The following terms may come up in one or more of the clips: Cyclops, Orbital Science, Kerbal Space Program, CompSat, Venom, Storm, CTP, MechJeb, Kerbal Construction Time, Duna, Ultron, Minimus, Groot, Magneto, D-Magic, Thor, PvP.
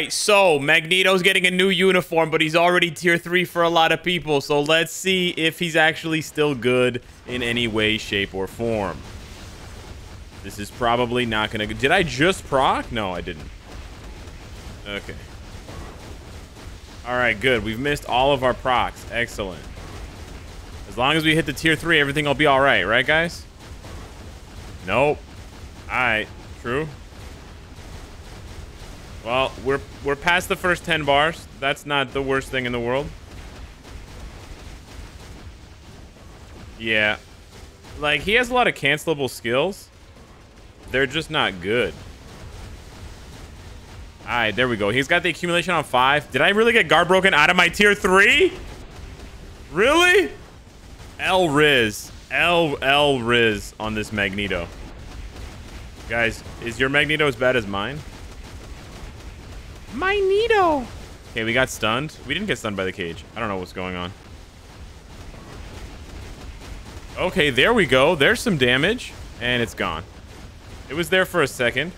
right, so Magneto's getting a new uniform, but he's already tier 3 for a lot of people. So let's see if he's actually still good in any way, shape, or form. This is probably not going to... Did I just proc? No, I didn't. Okay. All right, good. We've missed all of our procs. Excellent. As long as we hit the tier 3, everything will be all right. Right, guys? Nope. All right. True. Well, we're past the first 10 bars. That's not the worst thing in the world. Yeah. Like, he has a lot of cancelable skills. They're just not good. All right, there we go. He's got the accumulation on 5. Did I really get guard broken out of my tier 3? Really? L Riz on this Magneto. Guys, is your Magneto as bad as mine? Magneto. Okay, we got stunned. We didn't get stunned by the cage. I don't know what's going on. Okay, there we go. There's some damage, and it's gone. It was there for a second.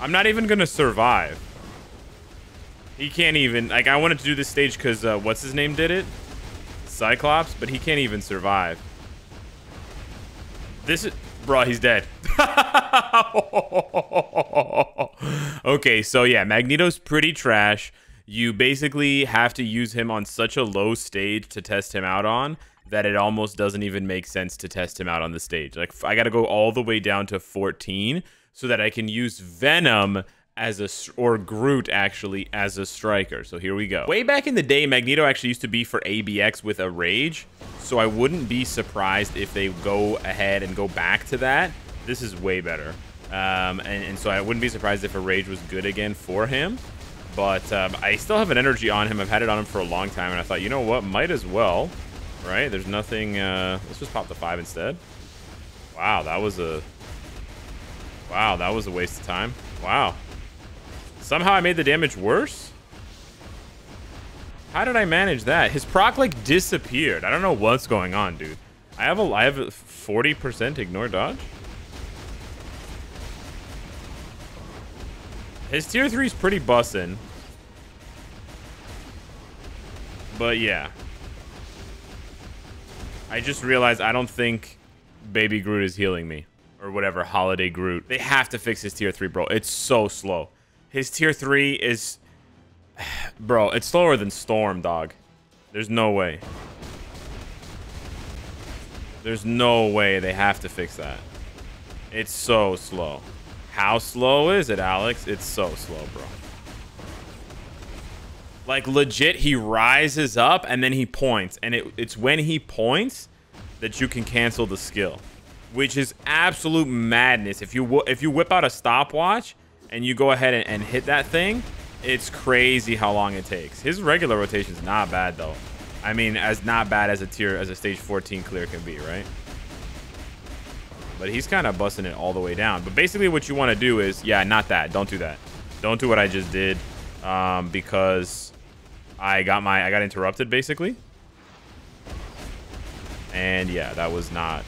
I'm not even gonna survive. He can't even... Like, I wanted to do this stage because what's his name did it? Cyclops, but he can't even survive. This is... Bruh, he's dead. Okay, so yeah, Magneto's pretty trash. You basically have to use him on such a low stage to test him out on that it almost doesn't even make sense to test him out on the stage. Like, I gotta go all the way down to 14 so that I can use Venom as a, or Groot actually, as a striker. So here we go. Way back in the day, Magneto actually used to be for ABX with a Rage, so I wouldn't be surprised if they go ahead and go back to that. This is way better. And so I wouldn't be surprised if a Rage was good again for him. But I still have an energy on him. I've had it on him for a long time, and I thought, you know what, might as well. Right, there's nothing, let's just pop the 5 instead. Wow, that was a waste of time. Wow. Somehow I made the damage worse? How did I manage that? His proc, like, disappeared. I don't know what's going on, dude. I have a 40% ignore dodge. His tier 3 is pretty bussin'. But, yeah. I just realized I don't think Baby Groot is healing me. Or whatever, Holiday Groot. They have to fix his tier 3, bro. It's so slow. His tier 3 is... Bro, it's slower than Storm, dog. There's no way. There's no way they have to fix that. It's so slow. How slow is it, Alex? It's so slow, bro. Like, legit, he rises up, and then he points. And it's when he points that you can cancel the skill, which is absolute madness. If you whip out a stopwatch and you go ahead and hit that thing, it's crazy how long it takes. His regular rotation is not bad, though. I mean, as not bad as a stage 14 clear can be, right? But he's kind of busting it all the way down. But basically what you want to do is... Yeah, not that. Don't do that. Don't do what I just did because... I got interrupted, basically. And yeah, that was not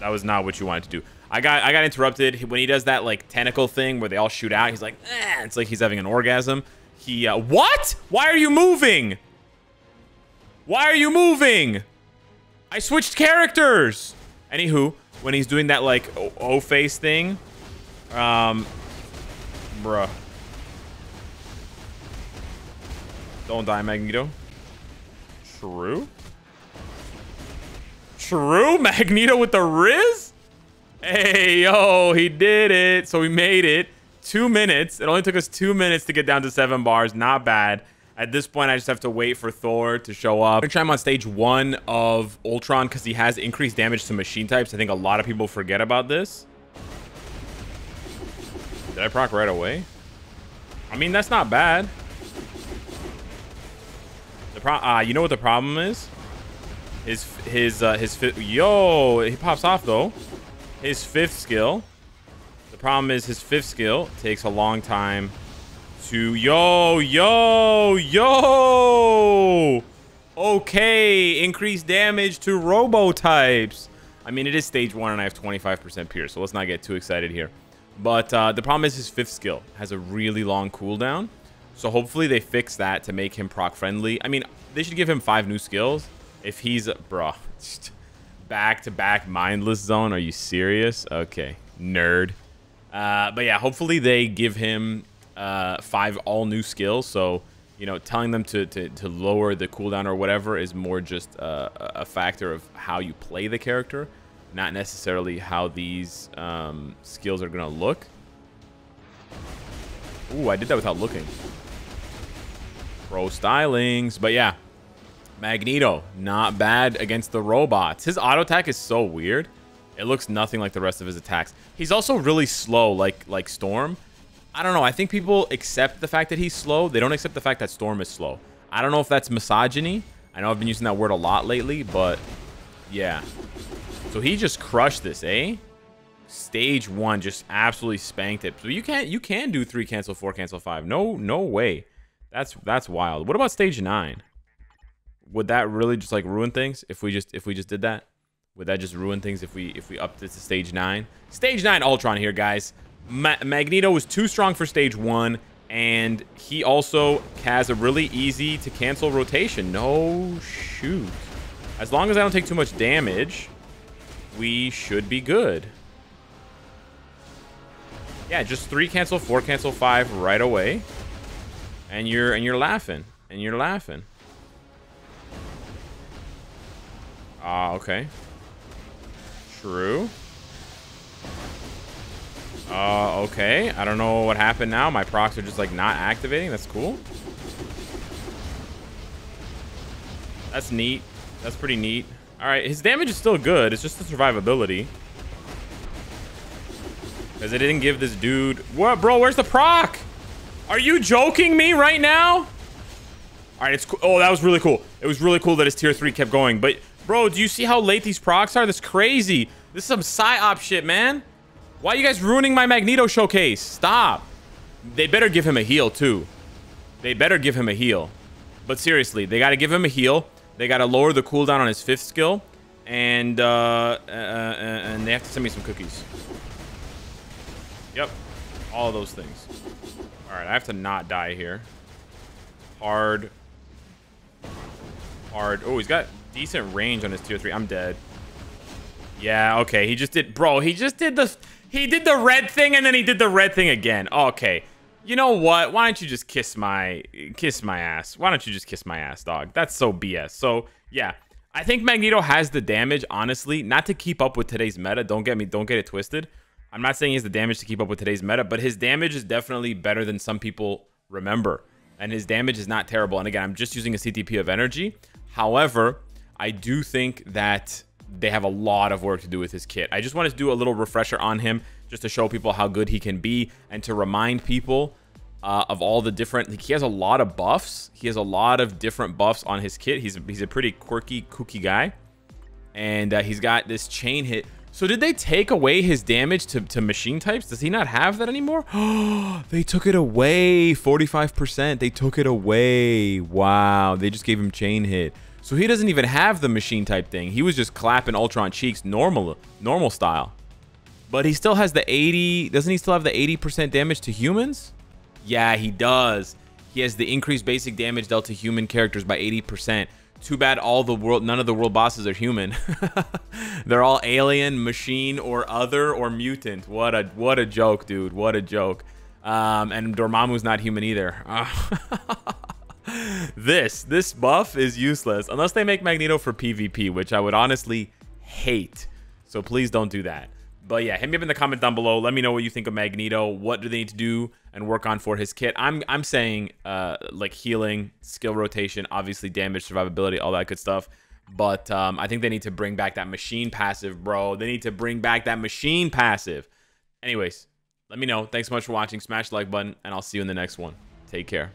what you wanted to do. I got interrupted when he does that, like, tentacle thing where they all shoot out. He's like, eh. It's like he's having an orgasm. He what? Why are you moving? Why are you moving? I switched characters. Anywho, when he's doing that, like, O face thing, bruh. Don't die, Magneto. True. True? Magneto with the Riz? Hey, yo, he did it. So we made it. 2 minutes. It only took us 2 minutes to get down to 7 bars. Not bad. At this point, I just have to wait for Thor to show up. I'm going to try him on stage 1 of Ultron because he has increased damage to machine types. I think a lot of people forget about this. Did I proc right away? I mean, that's not bad. You know what the problem is? His fifth... Yo, he pops off, though. His 5th skill. The problem is his 5th skill takes a long time to... Yo! Okay, increased damage to robo types. I mean, it is stage 1, and I have 25% pierce, so let's not get too excited here. But the problem is his fifth skill has a really long cooldown. So hopefully they fix that to make him proc friendly. I mean, they should give him 5 new skills. If he's... Bruh. Back-to-back mindless zone. Are you serious? Okay. Nerd. But yeah, hopefully they give him 5 all new skills. So, you know, telling them to lower the cooldown or whatever is more just a factor of how you play the character, not necessarily how these skills are going to look. Ooh, I did that without looking. Pro stylings. But yeah, Magneto, not bad against the robots. His auto attack is so weird. It looks nothing like the rest of his attacks. He's also really slow, like Storm. I don't know. I think people accept the fact that he's slow. They don't accept the fact that Storm is slow. I don't know if that's misogyny. I know I've been using that word a lot lately, but yeah. So he just crushed this, eh? Stage 1 just absolutely spanked it. So you can do 3 cancel, 4 cancel, 5. No way. That's wild. What about stage 9? Would that really just like ruin things if we just did that? Would that just ruin things if we upped this to stage 9? Stage 9 Ultron here, guys. Magneto was too strong for stage 1, and he also has a really easy to cancel rotation. No shoot. As long as I don't take too much damage, we should be good. Yeah, just 3 cancel, 4 cancel, 5 right away. And you're laughing. And you're laughing. Ah, okay. True. Okay. I don't know what happened now. My procs are just like not activating. That's cool. That's neat. That's pretty neat. All right. His damage is still good. It's just the survivability. Because I didn't give this dude... What, bro? Where's the proc? Are you joking me right now? All right. It's cool. Oh, that was really cool. It was really cool that his tier 3 kept going, but... Bro, do you see how late these procs are? That's crazy. This is some psyop shit, man. Why are you guys ruining my Magneto showcase? Stop. They better give him a heal, too. They better give him a heal. But seriously, they got to give him a heal. They got to lower the cooldown on his 5th skill. And they have to send me some cookies. Yep. All of those things. All right, I have to not die here. Hard. Hard. Oh, he's got... decent range on his tier 3. I'm dead. Yeah, okay. He just did... Bro, he just did the... He did the red thing, and then he did the red thing again. Okay. You know what? Why don't you just kiss my... Kiss my ass. Why don't you just kiss my ass, dog? That's so BS. So, yeah. I think Magneto has the damage, honestly. Not to keep up with today's meta. Don't get me... Don't get it twisted. I'm not saying he has the damage to keep up with today's meta, but his damage is definitely better than some people remember. And his damage is not terrible. And again, I'm just using a CTP of energy. However... I do think that they have a lot of work to do with his kit. I just wanted to do a little refresher on him just to show people how good he can be and to remind people of all the different... Like, he has a lot of buffs. He has a lot of different buffs on his kit. He's a pretty quirky, kooky guy. And he's got this chain hit. So did they take away his damage to machine types? Does he not have that anymore? They took it away. 45%. They took it away. Wow. They just gave him chain hit. So he doesn't even have the machine type thing. He was just clapping Ultron cheeks normal style. But he still has the 80... Doesn't he still have the 80% damage to humans? Yeah, he does. He has the increased basic damage dealt to human characters by 80%. Too bad none of the world bosses are human. They're all alien, machine, or other, or mutant. What a joke, dude. What a joke. And Dormammu's not human either. This buff is useless unless they make Magneto for PvP, which I would honestly hate. So please don't do that. But yeah, hit me up in the comment down below. Let me know what you think of Magneto. What do they need to do and work on for his kit? I'm saying like healing, skill rotation, obviously damage, survivability, all that good stuff. But I think they need to bring back that machine passive, bro. They need to bring back that machine passive. Anyways, let me know. Thanks so much for watching. Smash the like button, and I'll see you in the next one. Take care.